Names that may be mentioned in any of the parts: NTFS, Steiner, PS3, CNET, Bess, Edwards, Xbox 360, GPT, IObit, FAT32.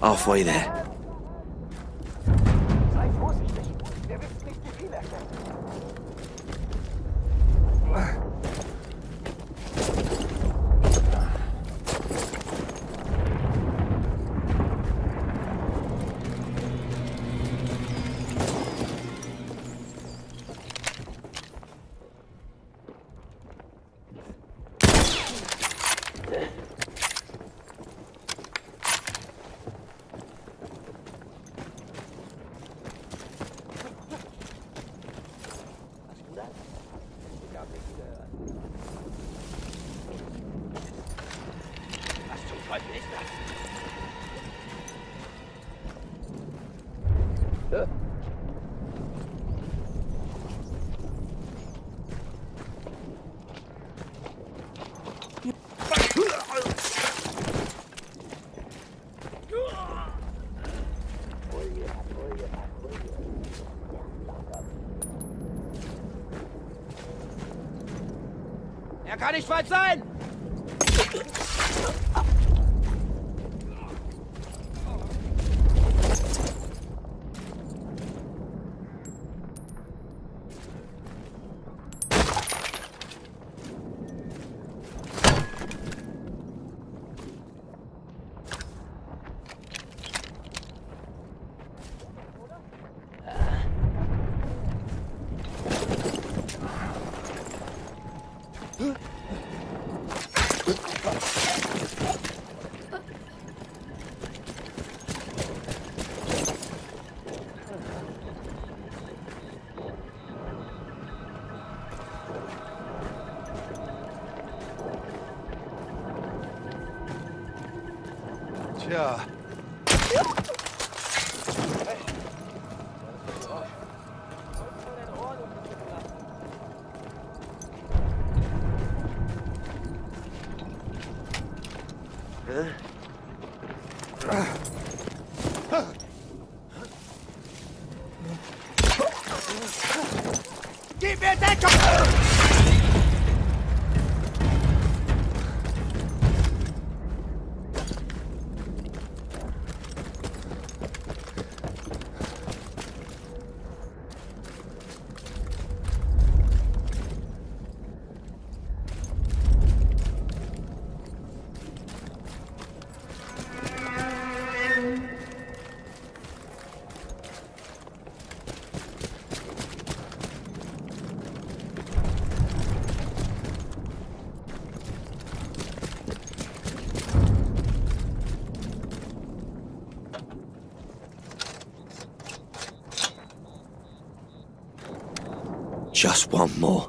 Halfway there. Kann nicht weit sein! Yeah. Just one more.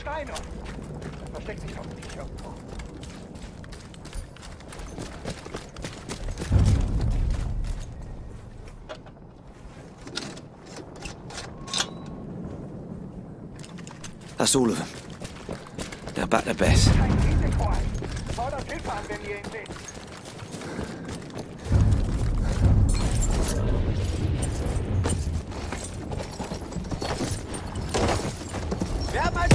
Steiner! Versteckt sich doch nicht irgendwo. That's all of them. Now back to Bess. Fordert Hilfe an, wenn ihr ihn seht. Wir haben ein...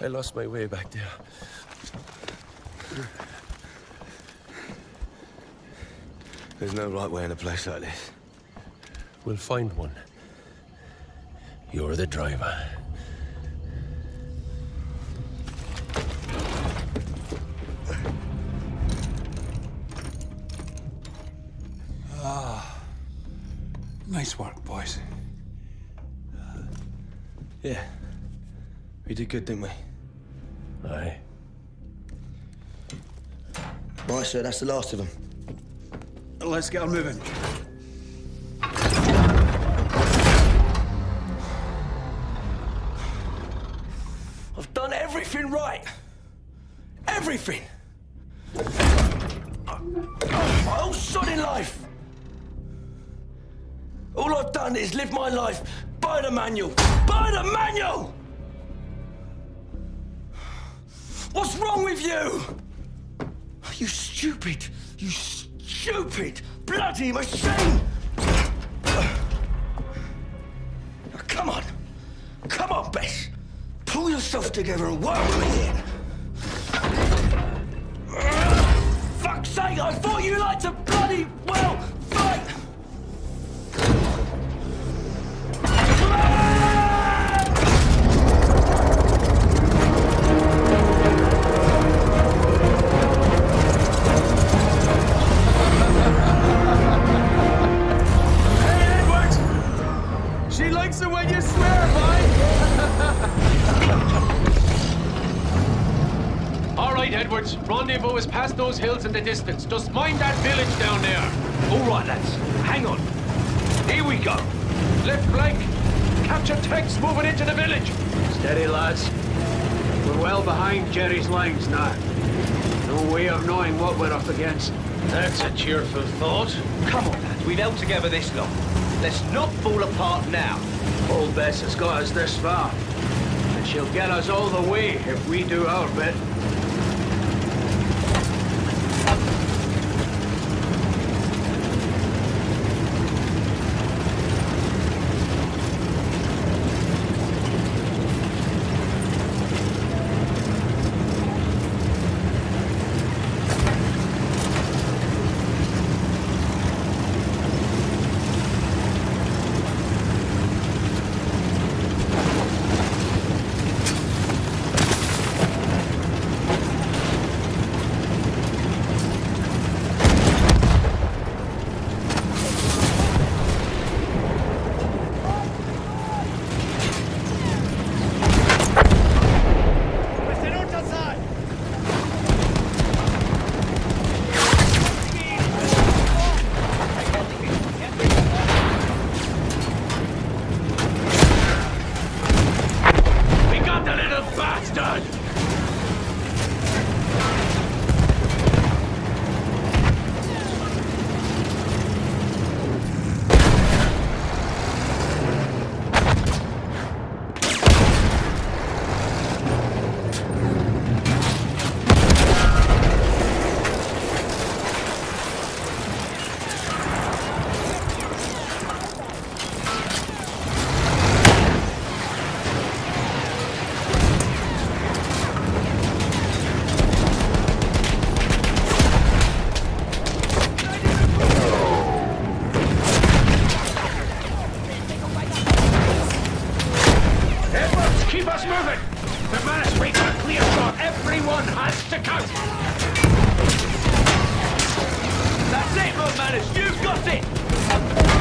I lost my way back there. There's no right way in a place like this. We'll find one. You're the driver. Nice work, boys. Yeah. We did good, didn't we? Aye. Right, sir, that's the last of them. Let's get on moving. I've done everything right. Everything. My whole sodding life. All I've done is live my life by the manual. By the manual! What's wrong with you? You stupid, bloody machine! Now, come on. Come on, Bess. Pull yourself together and work with me in. Fuck's sake, I thought you liked to bloody well fight! Hey, Edwards! She likes it when you swear, boy! All right, Edwards. Rendezvous is past those hills in the distance. Just mind that village down there. All right, lads. Hang on. Here we go. Left flank. Capture tanks moving into the village. Steady, lads. We're well behind Jerry's lines now. No way of knowing what we're up against. That's a cheerful thought. Come on, lads. We've held together this long. Let's not fall apart now. Old Bess has got us this far. And she'll get us all the way if we do our bit. You've got it!